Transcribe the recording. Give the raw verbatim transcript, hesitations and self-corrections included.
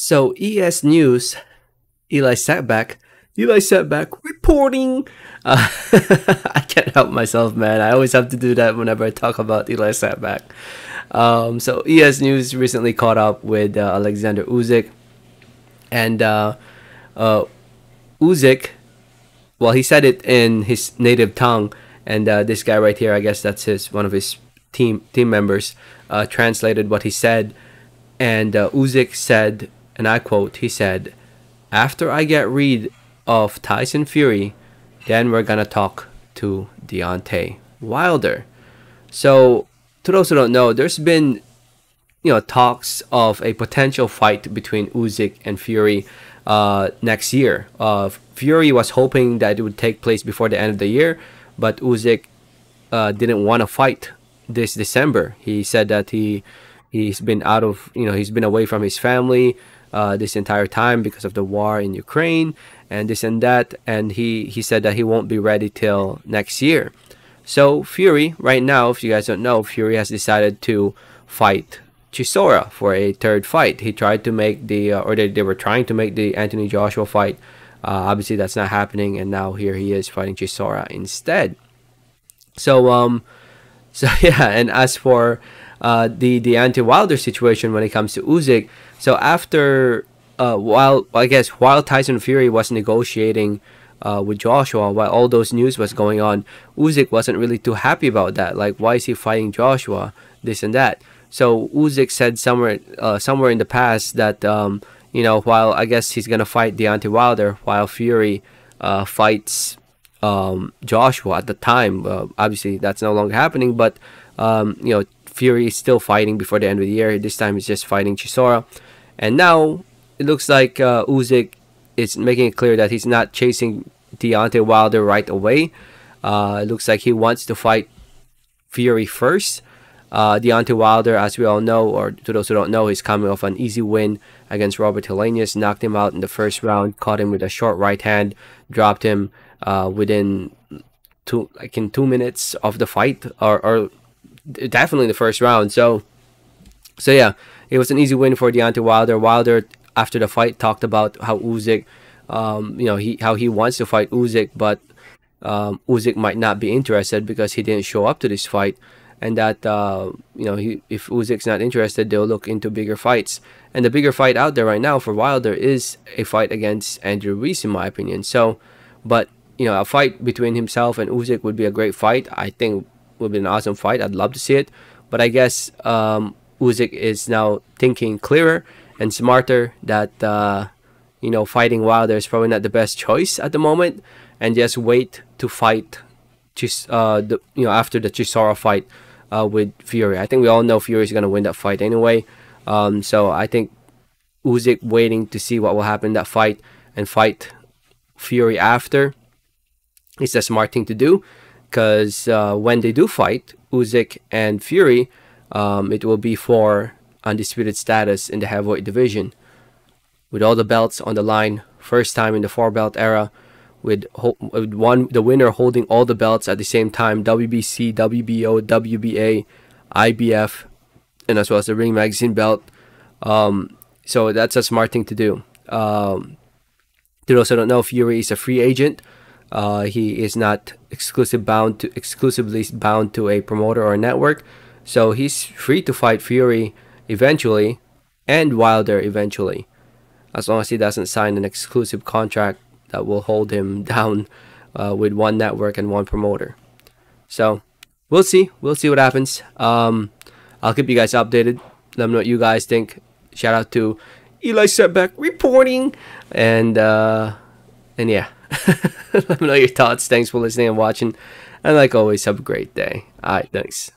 So E S News, Eli Seckbach, Eli Seckbach reporting. Uh, I can't help myself, man. I always have to do that whenever I talk about Eli Seckbach. Um, so E S News recently caught up with uh, Alexander Usyk, and uh, uh, Usyk, well, he said it in his native tongue, and uh, this guy right here, I guess that's his one of his team team members, uh, translated what he said, and uh, Usyk said, and I quote, he said, "After I get rid of Tyson Fury, then we're gonna talk to Deontay Wilder." So, to those who don't know, there's been, you know, talks of a potential fight between Usyk and Fury uh, next year. Uh, Fury was hoping that it would take place before the end of the year, but Usyk uh, didn't want to fight this December. He said that he he's been out of, you know, he's been away from his family Uh, this entire time because of the war in Ukraine and this and that, and he he said that he won't be ready till next year. So Fury right now, if you guys don't know, Fury has decided to fight Chisora for a third fight. He tried to make the uh, or they, they were trying to make the Anthony Joshua fight. Uh, obviously that's not happening, and now here he is fighting Chisora instead. So um so yeah, and as for Uh, the the Deontay Wilder situation when it comes to Usyk, so after uh, while I guess while Tyson Fury was negotiating uh, with Joshua, while all those news was going on, Usyk wasn't really too happy about that. Like, why is he fighting Joshua? This and that. So Usyk said somewhere uh, somewhere in the past that um, you know, while I guess he's gonna fight Deontay Wilder while Fury uh, fights um, Joshua at the time. Uh, obviously that's no longer happening, but um, you know, Fury is still fighting before the end of the year. This time he's just fighting Chisora. And now it looks like uh, Usyk is making it clear that he's not chasing Deontay Wilder right away. Uh, it looks like he wants to fight Fury first. Uh, Deontay Wilder, as we all know, or to those who don't know, he's coming off an easy win against Robert Helenius. Knocked him out in the first round. Caught him with a short right hand. Dropped him uh, within two, like in two minutes of the fight. Or... or definitely the first round. So so yeah, it was an easy win for Deontay Wilder. Wilder after the fight talked about how Usyk um you know he how he wants to fight Usyk, but um Usyk might not be interested because he didn't show up to this fight, and that uh you know he, if Usyk's not interested, they'll look into bigger fights, and the bigger fight out there right now for Wilder is a fight against Andrew Reese, in my opinion. So, but you know, a fight between himself and Usyk would be a great fight. I think would be an awesome fight. I'd love to see it, but I guess um, Usyk is now thinking clearer and smarter that uh, you know, fighting Wilder is probably not the best choice at the moment, and just wait to fight Chis uh, the, you know after the Chisora fight uh, with Fury. I think we all know Fury is going to win that fight anyway, um, so I think Usyk waiting to see what will happen in that fight and fight Fury after is the smart thing to do. Because uh, when they do fight, Usyk and Fury, um, it will be for undisputed status in the heavyweight division. With all the belts on the line, first time in the four-belt era, with, with one the winner holding all the belts at the same time, W B C, W B O, W B A, I B F, and as well as the Ring Magazine belt. Um, so that's a smart thing to do. Um, to those who don't know, Fury is a free agent. Uh, he is not exclusive bound to exclusively bound to a promoter or a network, so he's free to fight Fury eventually and Wilder eventually, as long as he doesn't sign an exclusive contract that will hold him down uh, with one network and one promoter. So we'll see, we'll see what happens. Um, I'll keep you guys updated. Let me know what you guys think. Shout out to Eli Seckbach reporting, and uh, and yeah. Let me know your thoughts. Thanks for listening and watching. And like always, have a great day. All right, thanks.